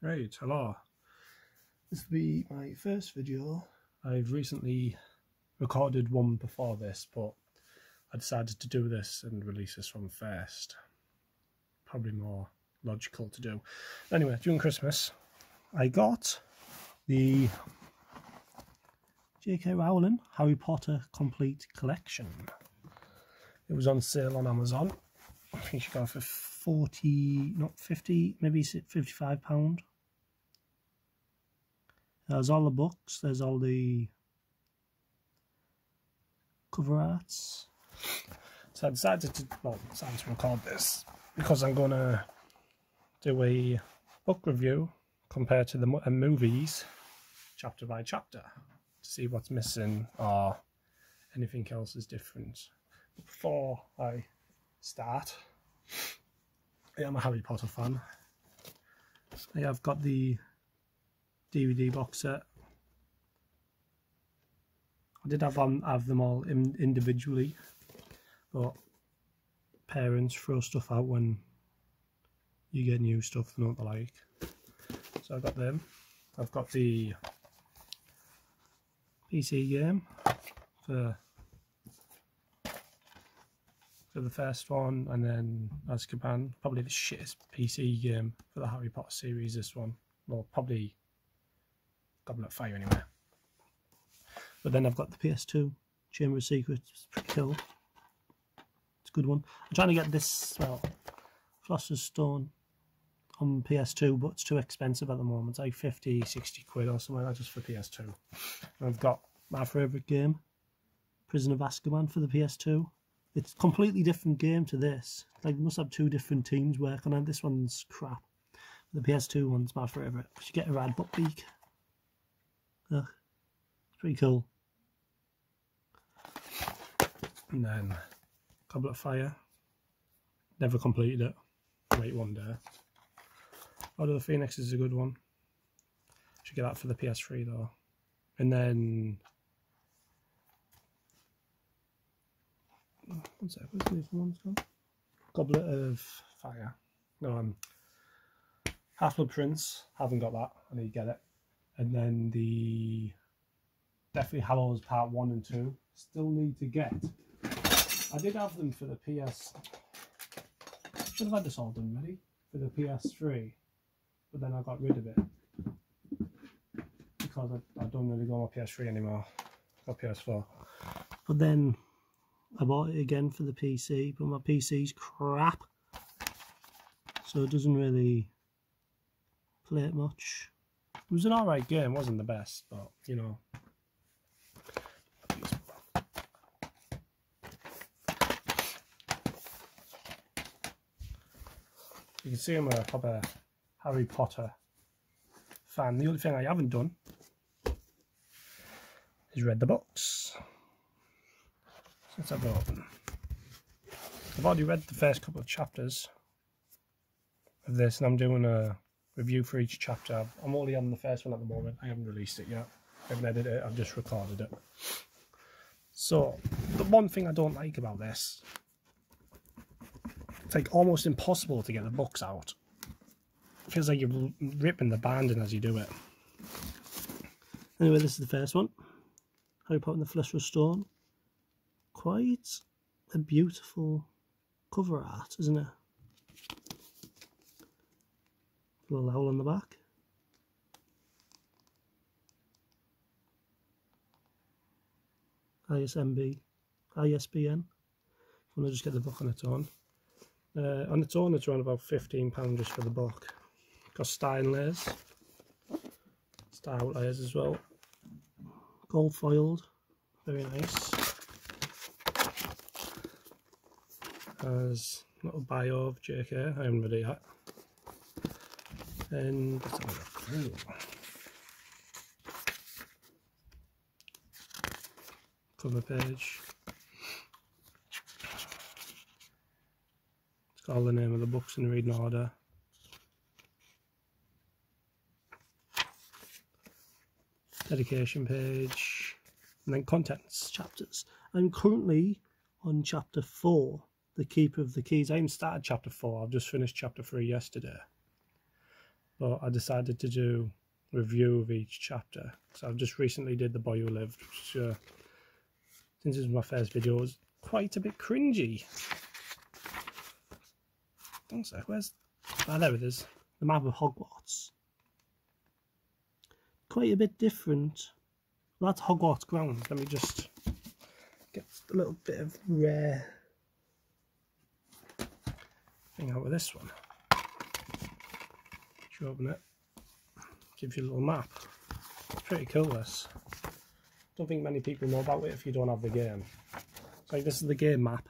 Right, hello. This will be my first video. I've recently recorded one before this, but I decided to do this and release this one first. Probably more logical to do. Anyway, during Christmas, I got the J.K. Rowling Harry Potter Complete Collection. It was on sale on Amazon. I think she got it for 40, not 50, maybe £55. There's all the books, there's all the cover arts. So I decided to, record this because I'm going to do a book review compared to the movies, chapter by chapter, to see what's missing or anything else is different. But before I start, I am a Harry Potter fan. I have got the DVD box set. I did have them all individually, but parents throw stuff out when you get new stuff they don't like. So I've got them. I've got the PC game for the first one, and then Azkaban, probably the shittest PC game for the Harry Potter series, this one. Well, probably Goblet of Fire anyway. But then I've got the PS2, Chamber of Secrets, it's pretty cool. It's a good one. I'm trying to get this, well, Philosopher's Stone on PS2, but it's too expensive at the moment. It's like 50, 60 quid or something like that just for PS2. And I've got my favourite game, Prisoner of Azkaban for the PS2. It's a completely different game to this. Like, you must have two different teams working on it. This one's crap. The PS2 one's my favourite. You get a rad butt beak. Look. It's pretty cool. And then Goblet of Fire. Never completed it. Wait one day. Order of the Phoenix is a good one. Should get that for the PS3 though. And then one sec, where's the other one's gone? Goblet of Fire. No, Half-Blood Prince. Haven't got that. I need to get it. And then the Deathly Hallows Part 1 and 2. Still need to get. I did have them for the PS... Should have had this all done already. For the PS3. But then I got rid of it. Because I don't really go on my PS3 anymore. Or PS4. But then I bought it again for the PC, but my PC's crap, so it doesn't really play it much. It was an alright game, it wasn't the best, but you know. You can see I'm a proper Harry Potter fan. The only thing I haven't done is read the books. Let's have it open. I've already read the first couple of chapters of this, and I'm doing a review for each chapter. I'm only on the first one at the moment. I haven't released it yet. I haven't edited it. I've just recorded it. So, the one thing I don't like about this, it's like almost impossible to get the books out. It feels like you're ripping the banding as you do it. Anyway, this is the first one. Harry Potter and the Philosopher's Stone. Quite a beautiful cover art, isn't it? Little owl on the back. ISBN. I'm going to just get the book on its own. On its own, it's around about £15 just for the book. Got star layers. Star layers as well. Gold foiled. Very nice. As a little bio of JK, I haven't really yet. And let's have a look. Cover page. It's got all the name of the books in reading order. Dedication page. And then contents, chapters. I'm currently on chapter 4. The Keeper of the Keys. I haven't started chapter 4, I've just finished chapter 3 yesterday. but I decided to do a review of each chapter. So I've just recently did The Boy Who Lived, which since it was my first video, it was quite a bit cringy. Also, where's... Ah, there it is. The map of Hogwarts. Quite a bit different. Well, that's Hogwarts ground. Let me just get a little bit of rare thing out of this one. If you open it, gives you a little map. Pretty cool, this. Don't think many people know about it if you don't have the game. It's like, this is the game map.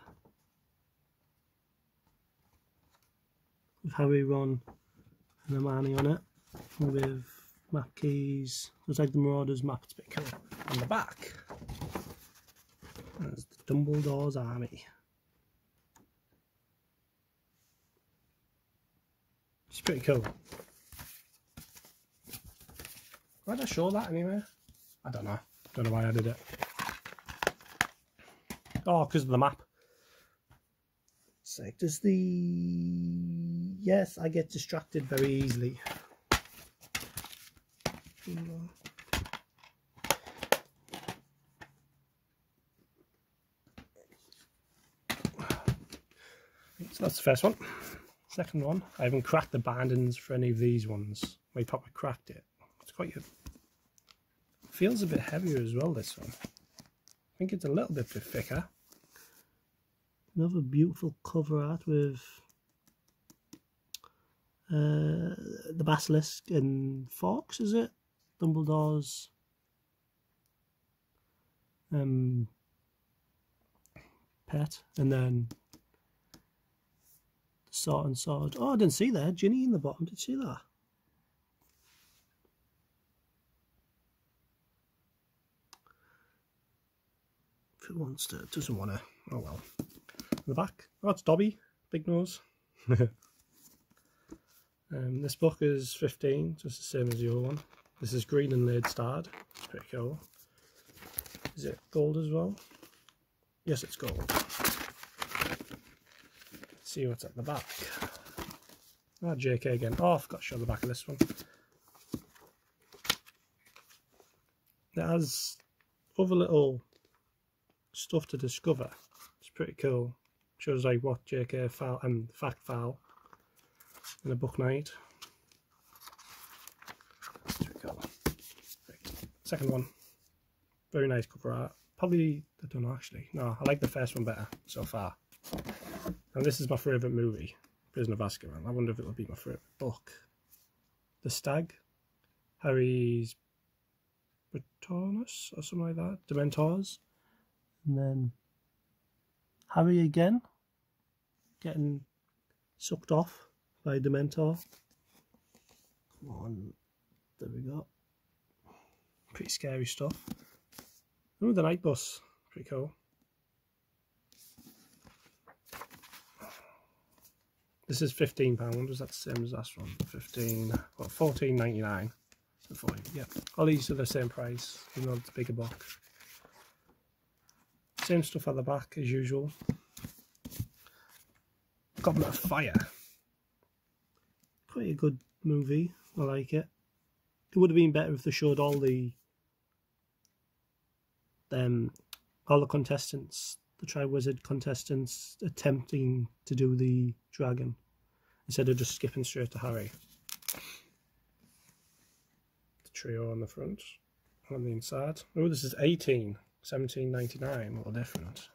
With Harry, Ron and Hermione on it, with map keys. It's like the Marauders map, it's a bit cool. On the back, there's the Dumbledore's Army. It's pretty cool. Why did I show that anyway? I don't know. Don't know why I did it. Oh, because of the map. Sick. Does the... Yes, I get distracted very easily. So that's the first one. Second one. I haven't cracked the bindings for any of these ones. My papa cracked it. It's quite good. Feels a bit heavier as well, this one. I think it's a little bit thicker. Another beautiful cover art with the basilisk and Fawkes, is it? Dumbledore's pet, and then the sword and sword. Oh, I didn't see that. Ginny in the bottom. Did you see that? If it wants to, it doesn't want to. Oh well. The back. Oh, it's Dobby. Big nose. This book is 15, just the same as the other one. This is green and laid starred. It's pretty cool. Is it gold as well? Yes, it's gold. Let's see what's at the back. Ah, J.K. again. Oh, I forgot to show the back of this one. It has other little stuff to discover. It's pretty cool. Shows like what J.K. file and fact file in a book night. There we go. Right. Second one, very nice cover art. Probably, I don't know actually. No, I like the first one better so far. And this is my favourite movie, Prisoner of Azkaban. I wonder if it'll be my favourite book. The Stag, Harry's Bretonus or something like that. Dementors, and then Harry again, getting sucked off by Dementor. Come on, there we go. Pretty scary stuff. Ooh, the night bus, pretty cool. This is £15. Was that the same as last one? 15, well, £14.99. So yeah, all these are the same price, even though it's a bigger box. Same stuff at the back as usual. Goblet of Fire. Quite a good movie, I like it. It would have been better if they showed all the contestants, the Tri-Wizard contestants, attempting to do the dragon instead of just skipping straight to Harry. The trio on the front, on the inside. Oh, this is 18, $17.99, a little different.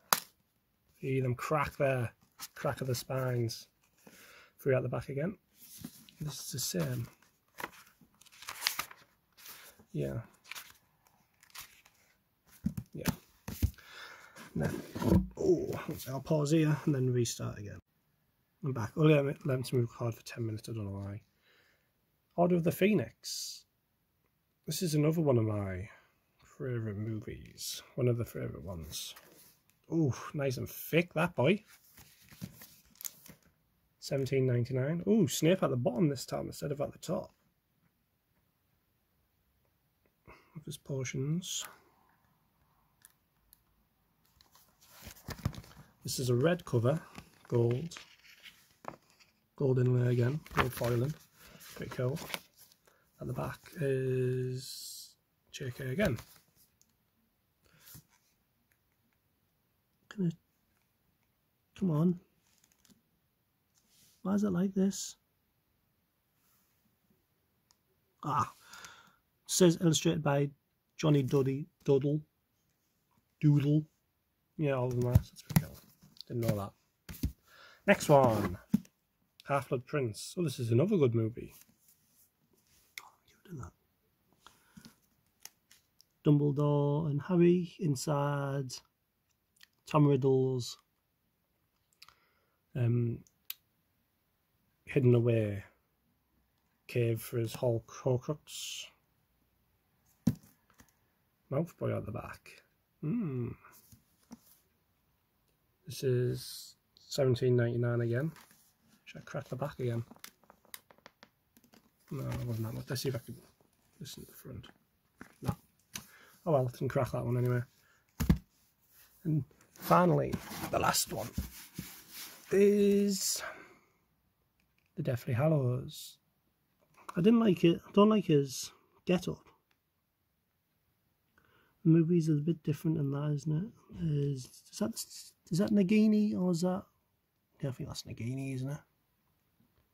See them crack there, crack of the spines. Three out the back again. This is the same. Yeah. Yeah. And then, oh, I'll pause here and then restart again. I'm back. Oh, let me record for 10 minutes, I don't know why. Order of the Phoenix. This is another one of my favourite movies. One of the favourite ones. Oh, nice and thick, that boy. $17.99. Ooh, Snape at the bottom this time instead of at the top. With his potions. This is a red cover, gold. Gold inlay again, gold foiling. Pretty cool. at the back is J.K. again. Come on. Why is it like this? Ah. It says illustrated by Johnny Duddy. Doodle. Yeah, all of them are. That's pretty cool. Didn't know that. Next one. Half-Blood Prince. Oh, this is another good movie. Dumbledore and Harry inside Tom Riddle's hidden away cave for his Horcrux. Mouth boy at the back. This is $17.99 again. Should I crack the back again? No, it wasn't that much. Let's see if I can listen to the front. No. Oh well, I can crack that one anyway. And finally, the last one is the Deathly Hallows. I didn't like it. I don't like his get-up. The movies are a bit different than that, isn't it? Is that Nagini, or is that... Yeah, I think that's Nagini, isn't it?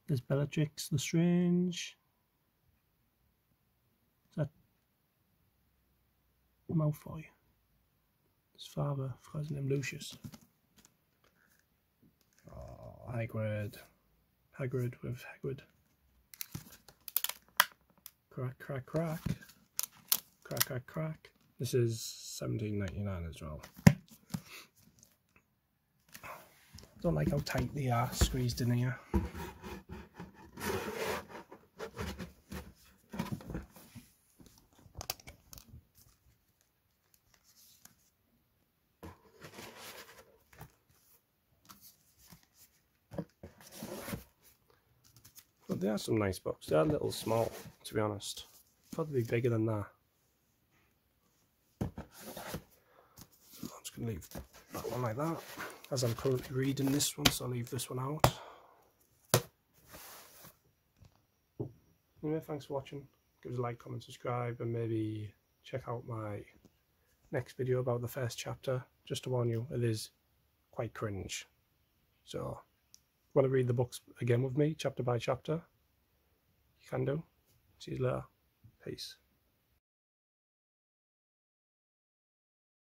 There's Bellatrix Lestrange. Is that Malfoy? His father, I forgot his name, Lucius. Oh, Hagrid. Hagrid with Hagrid. Crack, crack, crack. Crack, crack, crack. This is $17.99 as well. Don't like how tight they are squeezed in here. But they are some nice books. They are a little small, to be honest. Probably bigger than that. Leave that one like that, as I'm currently reading this one, so I'll leave this one out. Anyway, thanks for watching. Give us a like, comment, subscribe, and maybe check out my next video about the first chapter. Just to warn you, it is quite cringe. So, if you want to read the books again with me, chapter by chapter, you can do. See you later. Peace.